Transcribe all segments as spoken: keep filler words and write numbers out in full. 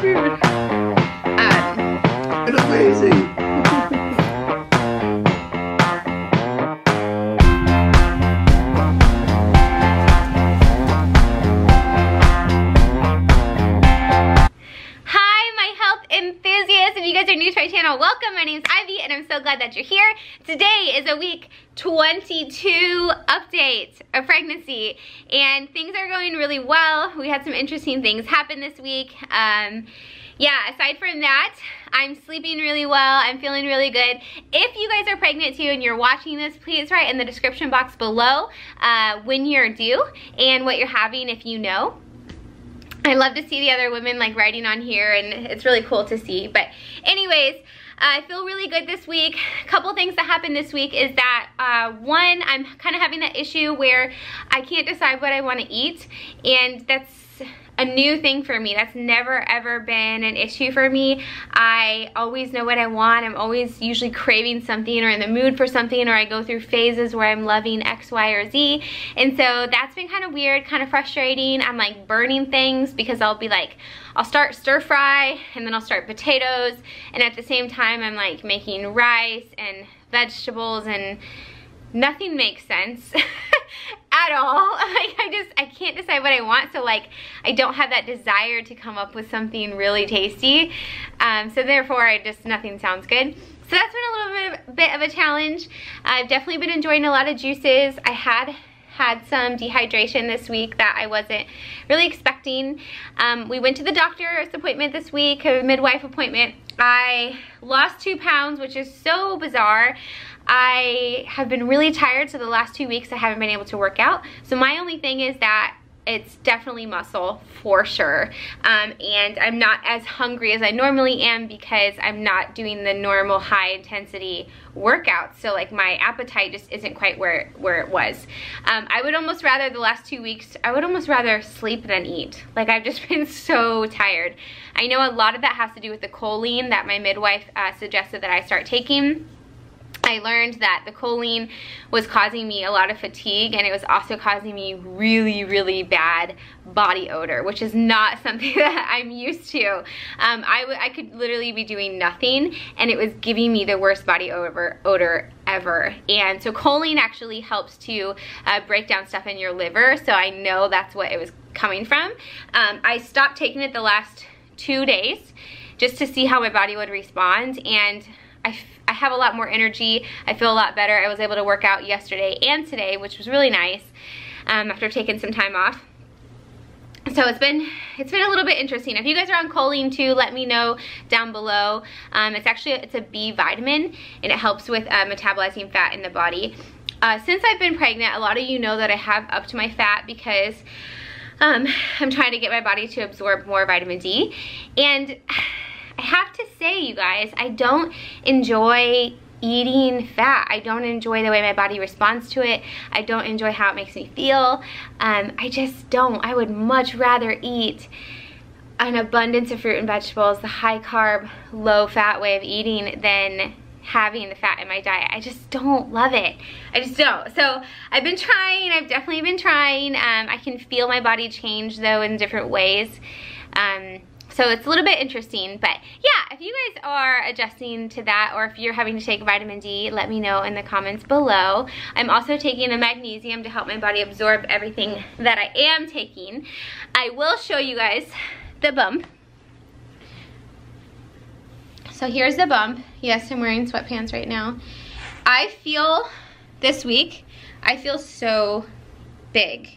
food. And it's amazing. Welcome, my name is Ivy and I'm so glad that you're here. Today is a week twenty-two update of pregnancy and things are going really well. We had some interesting things happen this week. Um, yeah, aside from that, I'm sleeping really well. I'm feeling really good. If you guys are pregnant too and you're watching this, please write in the description box below uh, when you're due and what you're having if you know. I love to see the other women like writing on here and it's really cool to see. But anyways, I feel really good this week. A couple things that happened this week is that uh, one, I'm kind of having that issue where I can't decide what I want to eat, and that's a new thing for me. That's never ever been an issue for me. I always know what I want. I'm always usually craving something or in the mood for something, or I go through phases where I'm loving X, Y, or Z. And so that's been kind of weird, kind of frustrating. I'm like burning things because I'll be like, I'll start stir fry and then I'll start potatoes. And at the same time, I'm like making rice and vegetables and nothing makes sense. At all. Like, I just, I can't decide what I want, so like I don't have that desire to come up with something really tasty, um, so therefore I just, nothing sounds good. So that's been a little bit of, bit of a challenge. I've definitely been enjoying a lot of juices. I had had some dehydration this week that I wasn't really expecting. Um, we went to the doctor's appointment this week, a midwife appointment. I lost two pounds, which is so bizarre. I have been really tired, so the last two weeks I haven't been able to work out. So my only thing is that it's definitely muscle for sure. Um, and I'm not as hungry as I normally am because I'm not doing the normal high intensity workouts. So like my appetite just isn't quite where, where it was. Um, I would almost rather the last two weeks, I would almost rather sleep than eat. Like I've just been so tired. I know a lot of that has to do with the choline that my midwife uh, suggested that I start taking. I learned that the choline was causing me a lot of fatigue, and it was also causing me really, really bad body odor, which is not something that I'm used to. Um, I, w I could literally be doing nothing, and it was giving me the worst body odor, odor ever. And so choline actually helps to uh, break down stuff in your liver, so I know that's what it was coming from. Um, I stopped taking it the last two days just to see how my body would respond, and I feel I have a lot more energy. I feel a lot better. I was able to work out yesterday and today, which was really nice, um, after taking some time off. So it's been it's been a little bit interesting. If you guys are on choline too, let me know down below. Um, it's actually it's a B vitamin, and it helps with uh, metabolizing fat in the body. Uh, since I've been pregnant, a lot of you know that I have upped my fat because um, I'm trying to get my body to absorb more vitamin D. And I have to say, you guys, I don't enjoy eating fat. I don't enjoy the way my body responds to it. I don't enjoy how it makes me feel. Um, I just don't. I would much rather eat an abundance of fruit and vegetables, the high carb, low fat way of eating, than having the fat in my diet. I just don't love it. I just don't. So I've been trying. I've definitely been trying. Um, I can feel my body change, though, in different ways. Um, So it's a little bit interesting, but yeah, if you guys are adjusting to that or if you're having to take vitamin D, let me know in the comments below. I'm also taking the magnesium to help my body absorb everything that I am taking. I will show you guys the bump. So here's the bump. Yes, I'm wearing sweatpants right now. I feel, this week, I feel so big.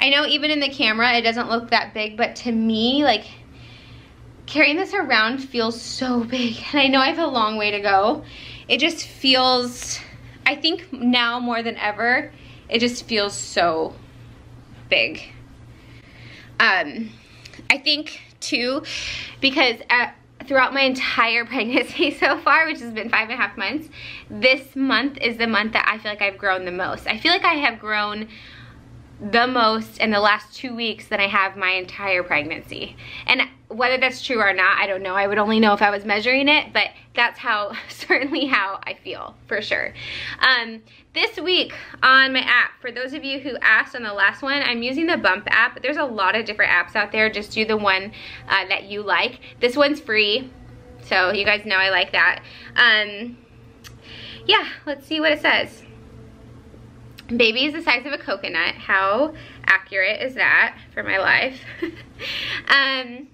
I know even in the camera it doesn't look that big, but to me, like, carrying this around feels so big, and I know I have a long way to go. It just feels, I think now more than ever, it just feels so big. Um, I think too, because uh, throughout my entire pregnancy so far, which has been five and a half months, this month is the month that I feel like I've grown the most. I feel like I have grown the most in the last two weeks than I have my entire pregnancy. And whether that's true or not, I don't know. I would only know if I was measuring it, but that's how, certainly how I feel, for sure. Um, this week on my app, for those of you who asked on the last one, I'm using the Bump app, but there's a lot of different apps out there. Just do the one uh, that you like. This one's free, so you guys know I like that. Um, yeah, let's see what it says. Baby is the size of a coconut. How accurate is that for my life? um,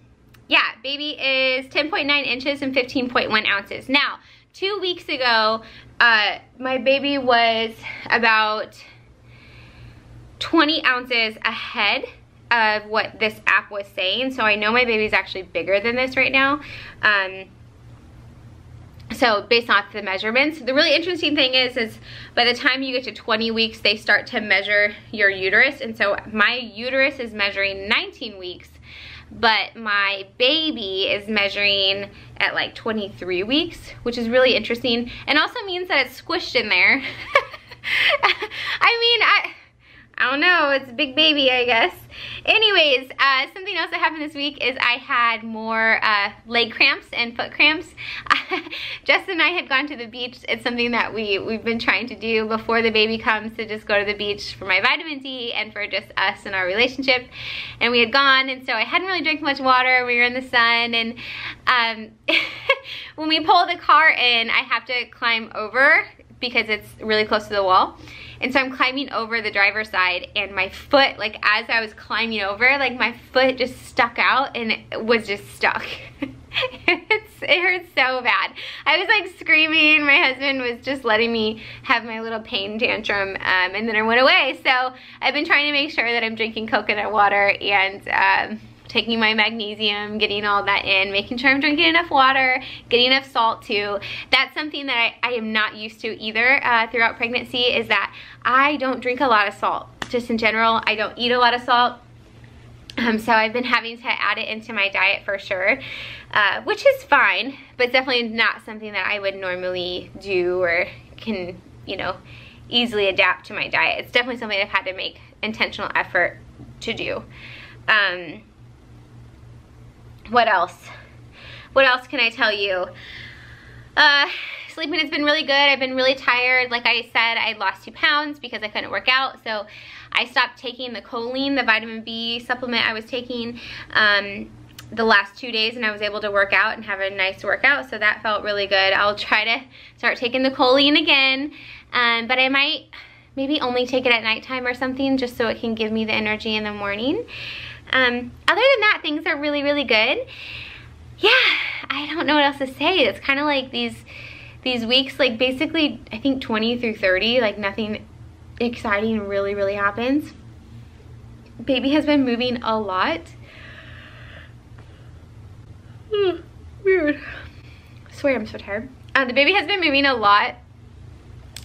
yeah, baby is ten point nine inches and fifteen point one ounces. Now, two weeks ago, uh, my baby was about twenty ounces ahead of what this app was saying. So I know my baby's actually bigger than this right now. Um, So based off the measurements, the really interesting thing is, is by the time you get to twenty weeks, they start to measure your uterus. And so my uterus is measuring nineteen weeks, but my baby is measuring at like twenty-three weeks, which is really interesting. And also means that it's squished in there. I mean, I... I don't know, it's a big baby, I guess. Anyways, uh, something else that happened this week is I had more uh, leg cramps and foot cramps. Justin and I had gone to the beach. It's something that we, we've been trying to do before the baby comes, to just go to the beach for my vitamin D and for just us and our relationship. And we had gone, and so I hadn't really drank much water. We were in the sun, and um, when we pull the car in, I have to climb over because it's really close to the wall. And so I'm climbing over the driver's side, and my foot, like as I was climbing over, like my foot just stuck out, and it was just stuck. it's, it hurt so bad. I was like screaming. My husband was just letting me have my little pain tantrum, um, and then I went away. So I've been trying to make sure that I'm drinking coconut water and um, taking my magnesium, getting all that in, making sure I'm drinking enough water, getting enough salt too. That's something that I, I am not used to either uh, throughout pregnancy, is that I don't drink a lot of salt. Just in general, I don't eat a lot of salt. Um, so I've been having to add it into my diet for sure, uh, which is fine, but definitely not something that I would normally do or can, you know, easily adapt to my diet. It's definitely something I've had to make intentional effort to do. Um, What else? What else can I tell you? Uh, sleeping has been really good. I've been really tired. Like I said, I lost two pounds because I couldn't work out. So I stopped taking the choline, the vitamin B supplement I was taking um, the last two days, and I was able to work out and have a nice workout. So that felt really good. I'll try to start taking the choline again, um, but I might maybe only take it at nighttime or something, just so it can give me the energy in the morning. Um, other than that, things are really, really good. Yeah, I don't know what else to say. It's kind of like these these weeks, like basically, I think twenty through thirty, like nothing exciting really, really happens. Baby has been moving a lot. Mm, weird. I swear I'm so tired. Uh, the baby has been moving a lot.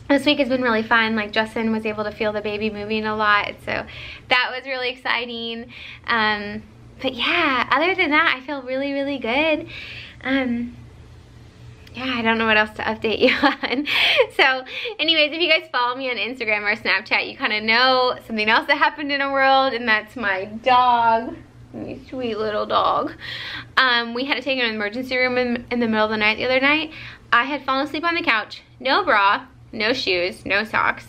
This week has been really fun. Like Justin was able to feel the baby moving a lot, so that was really exciting. Um, but yeah, other than that, I feel really, really good. Um, yeah, I don't know what else to update you on. So anyways, if you guys follow me on Instagram or Snapchat, you kind of know something else that happened in the world, and that's my dog. My sweet little dog. Um, we had to take him to an emergency room in, in the middle of the night the other night. I had fallen asleep on the couch, no bra, no shoes, no socks,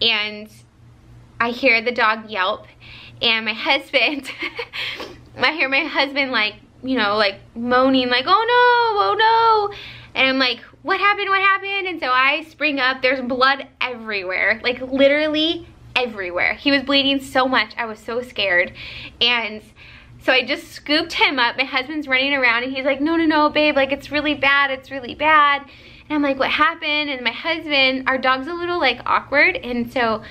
and I hear the dog yelp, and my husband, I hear my husband like, you know, like moaning, like, oh no, oh no, and I'm like, what happened, what happened, and so I spring up, there's blood everywhere, like literally everywhere. He was bleeding so much, I was so scared, and so I just scooped him up. My husband's running around, and he's like, no, no, no, babe, like it's really bad, it's really bad. And I'm like, what happened? And my husband, our dog's a little like awkward. And so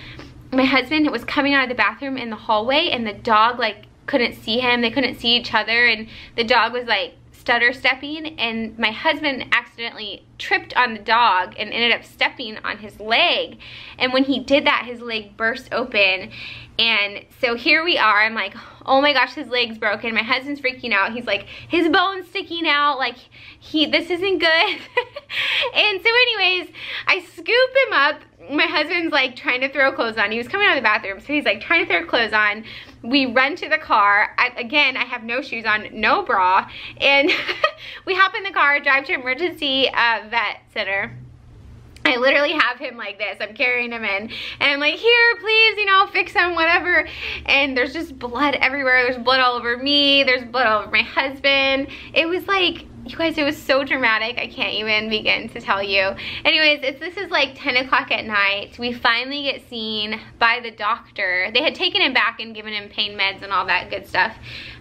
my husband was coming out of the bathroom in the hallway, and the dog like couldn't see him. They couldn't see each other. And the dog was like stutter stepping. And my husband accidentally tripped on the dog and ended up stepping on his leg. And when he did that, his leg burst open. And so here we are. I'm like, oh my gosh, his leg's broken. My husband's freaking out. He's like, his bone's sticking out. Like, he, this isn't good. And so anyways, I scoop him up. my husband's like trying to throw clothes on. He was coming out of the bathroom, so he's like trying to throw clothes on. We run to the car. I, again, I have no shoes on, no bra. And we hop in the car, drive to emergency uh, vet center. I literally have him like this. I'm carrying him in. And I'm like, here, please, you know, fix him, whatever. And there's just blood everywhere. There's blood all over me. There's blood all over my husband. It was like, you guys, it was so dramatic. I can't even begin to tell you. Anyways, it's, this is like ten o'clock at night. We finally get seen by the doctor. They had taken him back and given him pain meds and all that good stuff.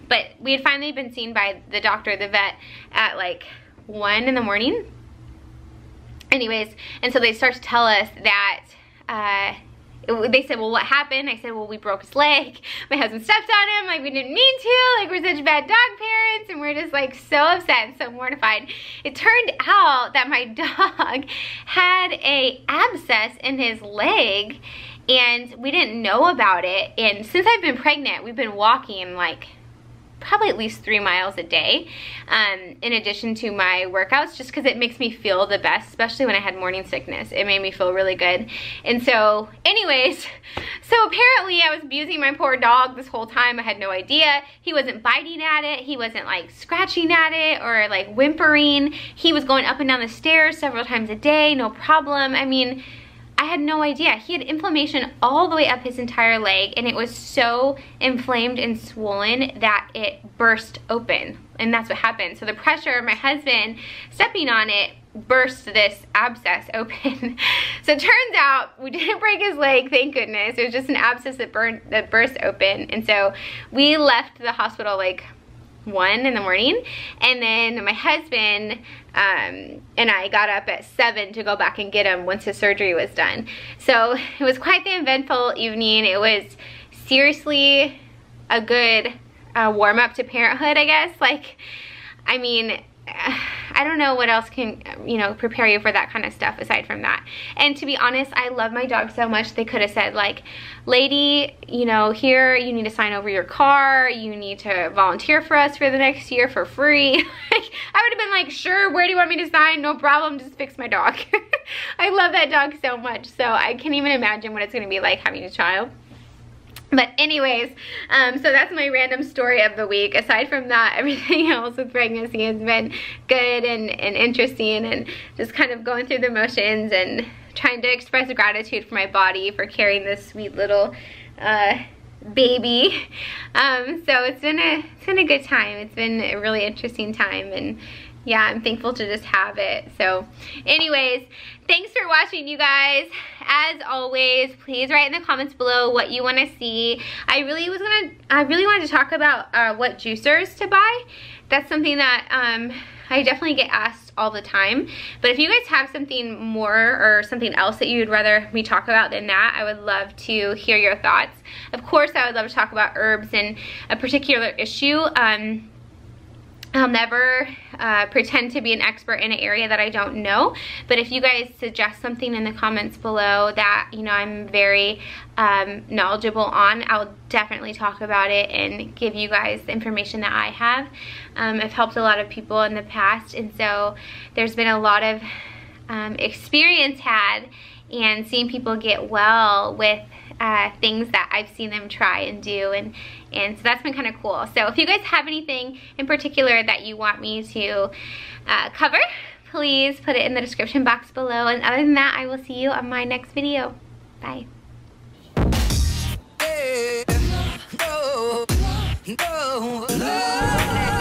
But we had finally been seen by the doctor, the vet, at like one in the morning. Anyways, and so they start to tell us that, uh, they said, well, what happened? I said, well, we broke his leg. My husband stepped on him. Like, we didn't mean to. Like, we're such bad dog parents. And we're just, like, so upset and so mortified. It turned out that my dog had a abscess in his leg, and we didn't know about it. And since I've been pregnant, we've been walking, like, probably at least three miles a day, um, in addition to my workouts, just because it makes me feel the best, especially when I had morning sickness. It made me feel really good. And so anyways, so apparently I was abusing my poor dog this whole time. I had no idea. He wasn't biting at it. He wasn't like scratching at it or like whimpering. He was going up and down the stairs several times a day, no problem. I mean, I had no idea. He had inflammation all the way up his entire leg, and it was so inflamed and swollen that it burst open, and that's what happened. So the pressure of my husband stepping on it burst this abscess open. So it turns out we didn't break his leg, thank goodness. It was just an abscess that, burned, that burst open, and so we left the hospital like one in the morning, and then my husband um, and I got up at seven to go back and get him once his surgery was done. So it was quite the eventful evening. It was seriously a good uh, warm-up to parenthood, I guess. Like, I mean, I don't know what else can, you know, prepare you for that kind of stuff aside from that. And to be honest, I love my dog so much. They could have said, like, lady, you know, here, you need to sign over your car. You need to volunteer for us for the next year for free. Like, I would have been like, sure, where do you want me to sign? No problem, just fix my dog. I love that dog so much. So I can't even imagine what it's going to be like having a child. But anyways, um, so that's my random story of the week. Aside from that, everything else with pregnancy has been good and, and interesting, and just kind of going through the motions and trying to express gratitude for my body for carrying this sweet little uh, baby. Um, so it's been, a, it's been a good time. It's been a really interesting time, and yeah, I'm thankful to just have it. So anyways, thanks for watching, you guys. As always, please write in the comments below what you want to see. I really was gonna, I really wanted to talk about uh, what juicers to buy. That's something that um, I definitely get asked all the time. But if you guys have something more or something else that you'd rather me talk about than that, I would love to hear your thoughts. Of course, I would love to talk about herbs and a particular issue. Um, I'll never uh, pretend to be an expert in an area that I don't know, but if you guys suggest something in the comments below that, you know, I'm very um, knowledgeable on, I'll definitely talk about it and give you guys the information that I have. Um, I've helped a lot of people in the past, and so there's been a lot of um, experience had and seeing people get well with Uh, things that I've seen them try and do, and and so that's been kind of cool. So if you guys have anything in particular that you want me to uh, cover, please put it in the description box below, and other than that, I will see you on my next video. Bye. No, no, no, no.